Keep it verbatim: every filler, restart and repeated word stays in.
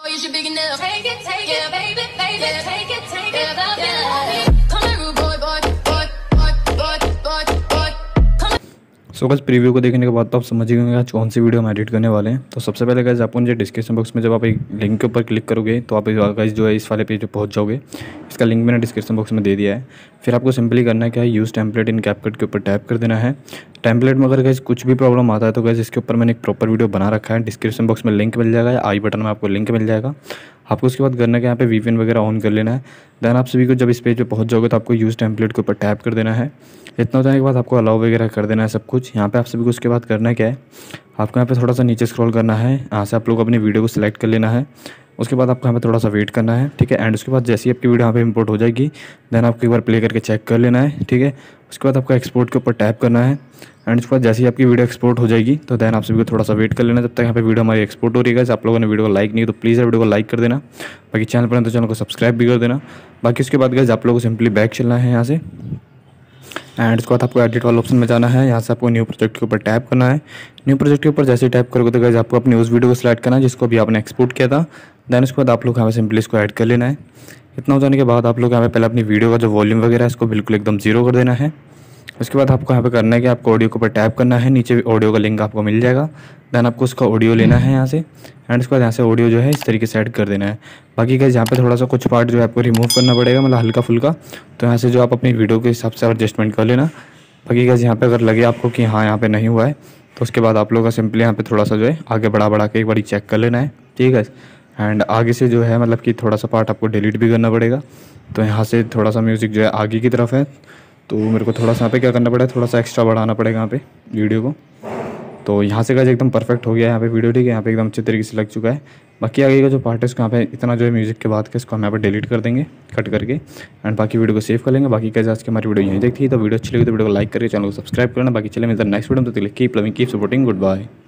So guys preview को देखने के बाद तो आप समझ गए आज कौन सी वीडियो हम एडिट करने वाले हैं। तो सबसे पहले गाइस आपको मुझे डिस्क्रिप्शन बॉक्स में जब आप एक लिंक के ऊपर क्लिक करोगे तो आप गाइस जो है इस वाले पेज पे पहुंच जाओगे। इसका लिंक मैंने डिस्क्रिप्शन बॉक्स में दे दिया है। फिर आपको सिंपली करना क्या है, यूज़ टेम्पलेट इन कैपकट के ऊपर टैप कर देना है। टेम्पलेट में अगर गाइस कुछ भी प्रॉब्लम आता है तो गाइस इसके ऊपर मैंने एक प्रॉपर वीडियो बना रखा है। डिस्क्रिप्शन बॉक्स में लिंक मिल जाएगा, आई बटन में आपको लिंक मिल जाएगा। आपको उसके बाद करना है कि यहाँ पे वीपीएन वगैरह ऑन कर लेना है। देन आप सभी को जब इस पेज पे पहुंच जाओगे तो आपको यूज़ टेम्पलेट के ऊपर टैप कर देना है। इतना होने के बाद आपको अलाउ वगैरह कर देना है सब कुछ। यहाँ पे आप सभी को उसके बाद करना क्या है, आपको यहाँ पे थोड़ा सा नीचे स्क्रॉल करना है। यहाँ से आप लोग अपनी वीडियो को सिलेक्ट कर लेना है। उसके बाद आपको यहाँ पे थोड़ा सा वेट करना है, ठीक है। एंड उसके बाद जैसी आपकी वीडियो यहाँ पे इंपोर्ट हो जाएगी देन आपको एक बार प्ले करके चेक कर लेना है, ठीक है। उसके बाद आपको एक्सपोर्ट के ऊपर टैप करना है। एंड उसके बाद जैसी आपकी वीडियो एक्सपोर्ट हो जाएगी तो देन आप सभी को थोड़ा सा वेट कर लेना है जब तक यहाँ पे वीडियो हमारी एक्सपोर्ट हो रही है। आप लोगों ने वीडियो को लाइक नहीं तो प्लीज़ वीडियो को लाइक कर देना। बाकी चैनल पर तो चैनल को सब्सक्राइब भी कर देना। बाकी उसके बाद गाइस आप लोगों को सिंपली बैक चलना है यहाँ से। एंड इसके बाद आपको एडिट वाला ऑप्शन में जाना है। यहाँ से आपको न्यू प्रोजेक्ट के ऊपर टैप करना है। न्यू प्रोजेक्ट के ऊपर जैसे ही टैप करोगे तो गाइस आपको अपनी उस वीडियो को सिलेक्ट करना है जिसको भी आपने एक्सपोर्ट किया था। देन उसके बाद आप लोग यहाँ पे सिंपली इसको ऐड कर लेना है। इतना हो जाने के बाद आप लोग यहाँ पे पहले अपनी वीडियो का जो वॉल्यूम वगैरह है इसको बिल्कुल एकदम जीरो कर देना है। उसके बाद आपको यहाँ पे करना है कि आपको ऑडियो के ऊपर टैप करना है। नीचे ऑडियो का लिंक आपको मिल जाएगा। देन आपको उसका ऑडियो लेना है यहाँ से। एंड उसके बाद यहाँ से ऑडियो जो है इस तरीके से ऐड कर देना है। बाकी गाइस यहाँ पे थोड़ा सा कुछ पार्ट जो है आपको रिमूव करना पड़ेगा, मतलब हल्का फुल्का, तो यहाँ से जो आप अपनी वीडियो के हिसाब से एडजस्टमेंट कर लेना। बाकी गाइस यहाँ पे अगर लगे आपको कि हाँ यहाँ पे नहीं हुआ है तो उसके बाद आप लोग का सिंपली यहाँ पे थोड़ा सा जो है आगे बढ़ा बढ़ा के एक बार चेक कर लेना है, ठीक है। एंड आगे से जो है मतलब कि थोड़ा सा पार्ट आपको डिलीट भी करना पड़ेगा। तो यहाँ से थोड़ा सा म्यूज़िक जो है आगे की तरफ है तो मेरे को थोड़ा सा यहाँ पे क्या करना पड़ेगा, थोड़ा सा एक्स्ट्रा बढ़ाना पड़ेगा यहाँ पे वीडियो को। तो यहाँ से गाइस एकदम परफेक्ट हो गया है यहाँ पे वीडियो, ठीक है। यहाँ पे एकदम अच्छे तरीके से लग चुका है। बाकी आगे का जो पार्ट है उसको यहाँ पे इतना जो है म्यूज़िक के बाद के इसको हम यहाँ पे डिलीट कर देंगे कट करके। एंड बाकी वीडियो को सेव कर लेंगे। बाकी गाइस आज की हमारी वीडियो यहीं देखती है। तो वीडियो अच्छी लगी तो वीडियो को लाइक करके चैनल को सब्सक्राइब करना। बाकी चले मिलते हैं नेक्स्ट वीडियो में, तो keep loving keep supporting, good bye.